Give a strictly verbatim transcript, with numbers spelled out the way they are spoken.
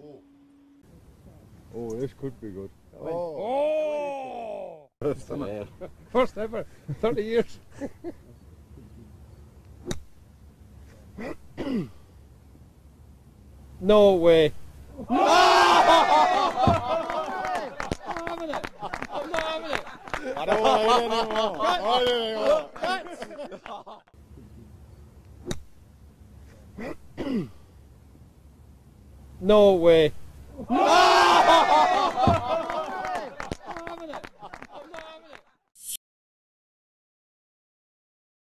Oh, oh, this could be good. Oh! Oh. First ever, thirty years. No way. Oh! I'm not having it. I'm not having it. I don't want to hear anymore. No way.